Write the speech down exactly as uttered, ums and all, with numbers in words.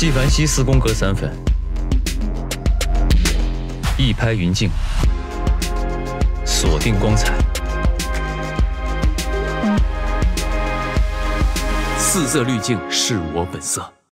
纪梵希四宫格三分，一拍云镜，锁定光彩。四色滤镜是我本色。